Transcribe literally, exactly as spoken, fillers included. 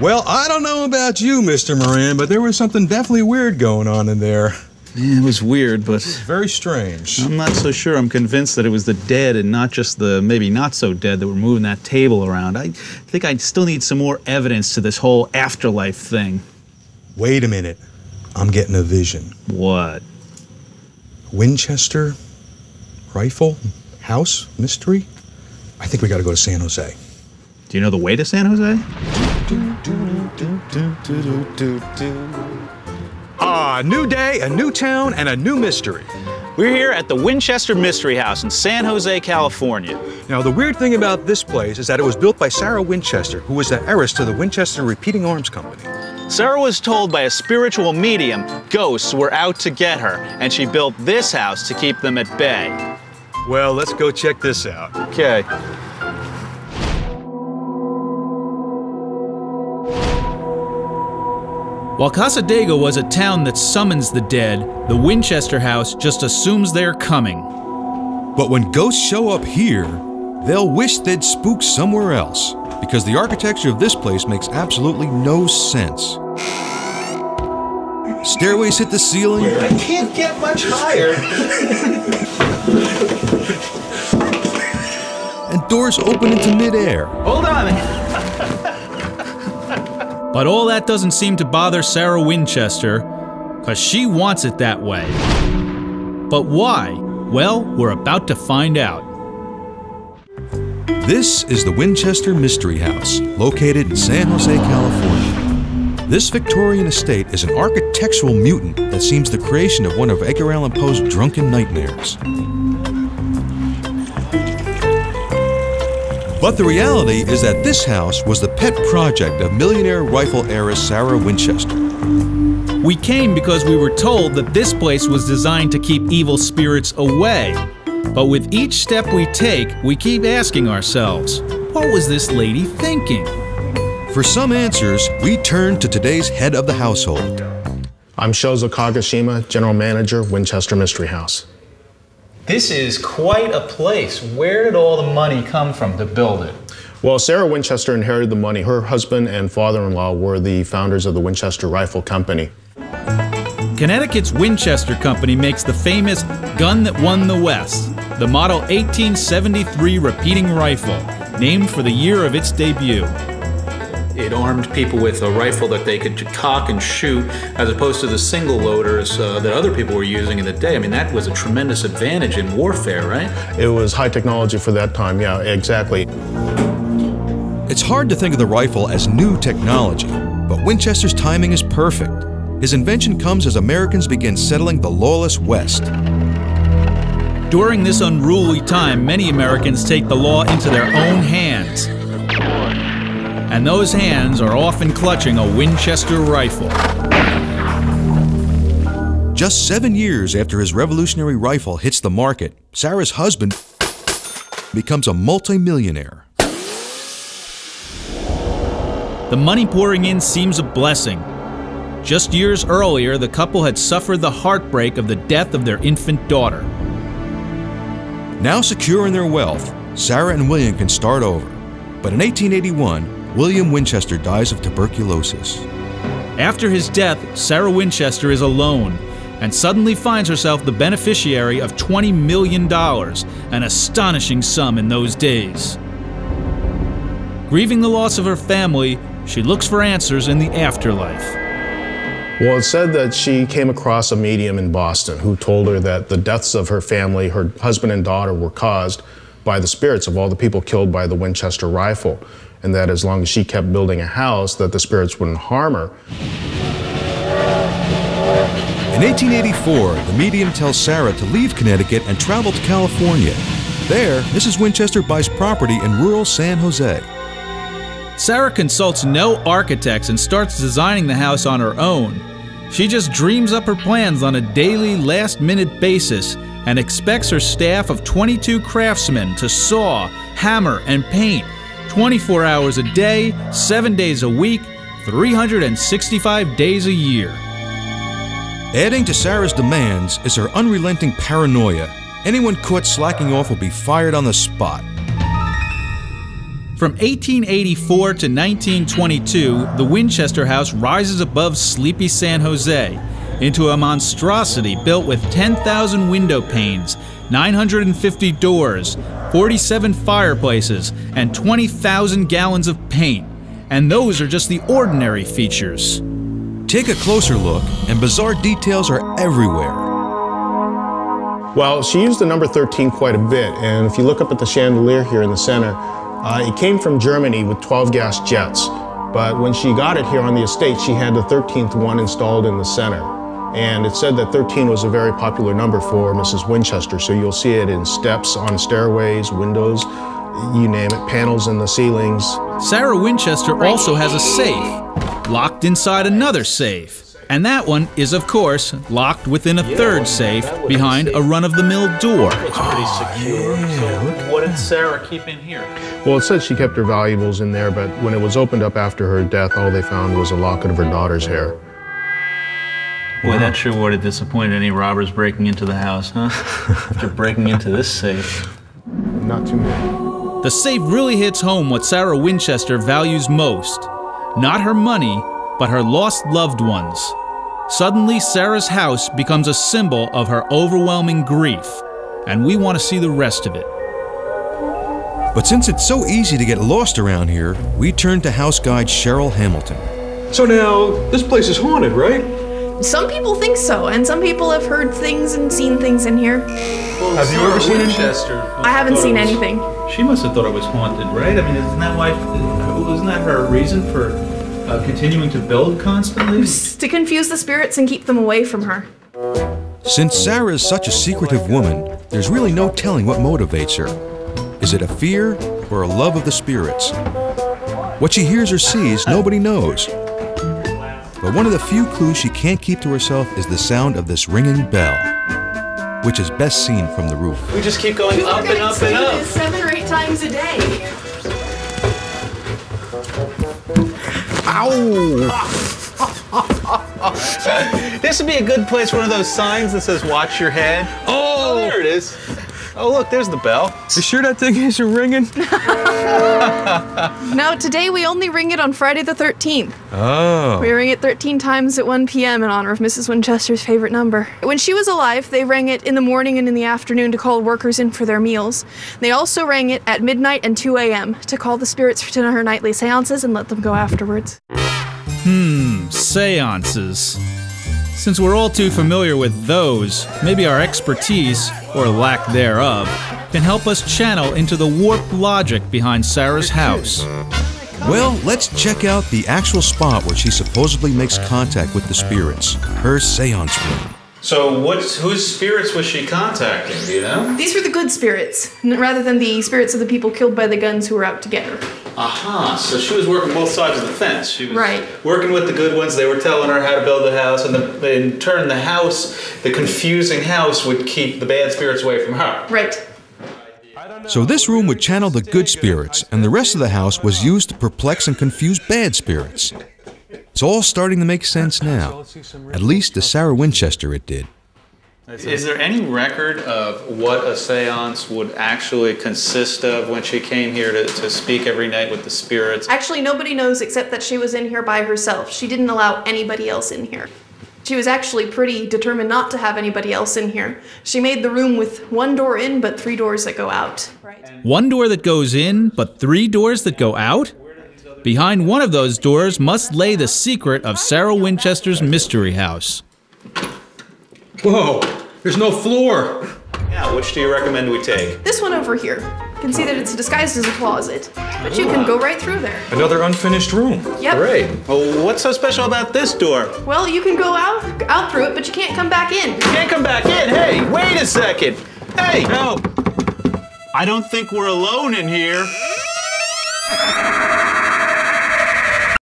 Well, I don't know about you, Mister Moran, but there was something definitely weird going on in there. Yeah, it was weird, but... It's very strange. I'm not so sure. I'm convinced that it was the dead and not just the maybe not-so-dead that were moving that table around. I think I still need some more evidence to this whole afterlife thing. Wait a minute. I'm getting a vision. What? Winchester rifle house mystery? I think we gotta go to San Jose. Do you know the way to San Jose? Ah, new day, a new town, and a new mystery. We're here at the Winchester Mystery House in San Jose, California. Now, the weird thing about this place is that it was built by Sarah Winchester, who was the heiress to the Winchester Repeating Arms Company. Sarah was told by a spiritual medium ghosts were out to get her, and she built this house to keep them at bay. Well, let's go check this out. Okay. While Casadego was a town that summons the dead, the Winchester House just assumes they're coming. But when ghosts show up here, they'll wish they'd spook somewhere else, because the architecture of this place makes absolutely no sense. Stairways hit the ceiling. I can't get much higher. And doors open into midair. Hold on. But all that doesn't seem to bother Sarah Winchester, because she wants it that way. But why? Well, we're about to find out. This is the Winchester Mystery House, located in San Jose, California. This Victorian estate is an architectural mutant that seems the creation of one of Edgar Allan Poe's drunken nightmares. But the reality is that this house was the pet project of millionaire rifle heiress Sarah Winchester. We came because we were told that this place was designed to keep evil spirits away. But with each step we take, we keep asking ourselves, what was this lady thinking? For some answers, we turn to today's head of the household. I'm Shozo Kagoshima, General Manager, Winchester Mystery House. This is quite a place. Where did all the money come from to build it? Well, Sarah Winchester inherited the money. Her husband and father-in-law were the founders of the Winchester Rifle Company. Connecticut's Winchester Company makes the famous gun that won the West, the Model eighteen seventy-three repeating rifle, named for the year of its debut. It armed people with a rifle that they could cock and shoot, as opposed to the single loaders uh, that other people were using in the day. I mean, that was a tremendous advantage in warfare, right? It was high technology for that time, yeah, exactly. It's hard to think of the rifle as new technology, but Winchester's timing is perfect. His invention comes as Americans begin settling the lawless West. During this unruly time, many Americans take the law into their own hands. And those hands are often clutching a Winchester rifle. Just seven years after his revolutionary rifle hits the market, Sarah's husband becomes a multimillionaire. The money pouring in seems a blessing. Just years earlier, the couple had suffered the heartbreak of the death of their infant daughter. Now secure in their wealth, Sarah and William can start over. But in eighteen eighty-one, William Winchester dies of tuberculosis. After his death, Sarah Winchester is alone and suddenly finds herself the beneficiary of twenty million dollars, an astonishing sum in those days. Grieving the loss of her family, she looks for answers in the afterlife. Well, it's said that she came across a medium in Boston who told her that the deaths of her family, her husband and daughter, were caused by the spirits of all the people killed by the Winchester rifle, and that as long as she kept building a house, that the spirits wouldn't harm her. In eighteen eighty-four, the medium tells Sarah to leave Connecticut and travel to California. There, Missus Winchester buys property in rural San Jose. Sarah consults no architects and starts designing the house on her own. She just dreams up her plans on a daily, last-minute basis and expects her staff of twenty-two craftsmen to saw, hammer, and paint twenty-four hours a day, seven days a week, three hundred sixty-five days a year. Adding to Sarah's demands is her unrelenting paranoia. Anyone caught slacking off will be fired on the spot. From eighteen eighty-four to nineteen twenty-two, the Winchester House rises above sleepy San Jose into a monstrosity built with ten thousand window panes, nine hundred fifty doors, forty-seven fireplaces, and twenty thousand gallons of paint. And those are just the ordinary features. Take a closer look, and bizarre details are everywhere. Well, she used the number thirteen quite a bit, and if you look up at the chandelier here in the center, uh, it came from Germany with twelve gas jets, but when she got it here on the estate, she had the thirteenth one installed in the center. And it said that thirteen was a very popular number for Missus Winchester, so you'll see it in steps, on stairways, windows, you name it, panels in the ceilings. Sarah Winchester also has a safe, locked inside another safe. And that one is, of course, locked within a third safe behind a run-of-the-mill door. It's pretty secure. So what did Sarah keep in here? Well, it said she kept her valuables in there, but when it was opened up after her death, all they found was a locket of her daughter's hair. Boy, that sure would have disappointed any robbers breaking into the house, huh? After breaking into this safe. Not too many. The safe really hits home what Sarah Winchester values most. Not her money, but her lost loved ones. Suddenly, Sarah's house becomes a symbol of her overwhelming grief, and we want to see the rest of it. But since it's so easy to get lost around here, we turn to house guide Cheryl Hamilton. So now, this place is haunted, right? Some people think so, and some people have heard things and seen things in here. Well, have you ever seen Winchester? I haven't seen was, anything. She must have thought it was haunted, right? I mean, isn't that why? Isn't that her reason for uh, continuing to build constantly? To confuse the spirits and keep them away from her. Since Sarah is such a secretive woman, there's really no telling what motivates her. Is it a fear or a love of the spirits? What she hears or sees, nobody knows. But one of the few clues she can't keep to herself is the sound of this ringing bell, which is best seen from the roof. We just keep going up and up and up. Seven or eight times a day. Ow! This would be a good place for one of those signs that says, watch your head. Oh, oh there it is. Oh, look, there's the bell. You sure that thing isn't ringing? No, today we only ring it on Friday the thirteenth. Oh. We ring it thirteen times at one p m in honor of Missus Winchester's favorite number. When she was alive, they rang it in the morning and in the afternoon to call workers in for their meals. They also rang it at midnight and two a m to call the spirits to her nightly seances and let them go afterwards. Hmm, seances. Since we're all too familiar with those, maybe our expertise, or lack thereof, can help us channel into the warped logic behind Sarah's house. Well, let's check out the actual spot where she supposedly makes contact with the spirits, her seance room. So what's, whose spirits was she contacting, do you know? These were the good spirits, rather than the spirits of the people killed by the guns who were out to get her. Aha, so she was working both sides of the fence. She was right. working with the good ones. They were telling her how to build the house, and the, in turn the house, the confusing house, would keep the bad spirits away from her. Right. So this room would channel the good spirits, and the rest of the house was used to perplex and confuse bad spirits. It's all starting to make sense now. At least to Sarah Winchester it did. Is there any record of what a seance would actually consist of when she came here to, to speak every night with the spirits? Actually, nobody knows except that she was in here by herself. She didn't allow anybody else in here. She was actually pretty determined not to have anybody else in here. She made the room with one door in, but three doors that go out. One door that goes in, but three doors that go out? Behind one of those doors must lay the secret of Sarah Winchester's mystery house. Whoa, there's no floor. Yeah, which do you recommend we take? This one over here. You can see that it's disguised as a closet, but you can go right through there. Another unfinished room. Yep. Great. Well, what's so special about this door? Well, you can go out, out through it, but you can't come back in. You can't come back in? Hey, wait a second. Hey, no. I don't think we're alone in here.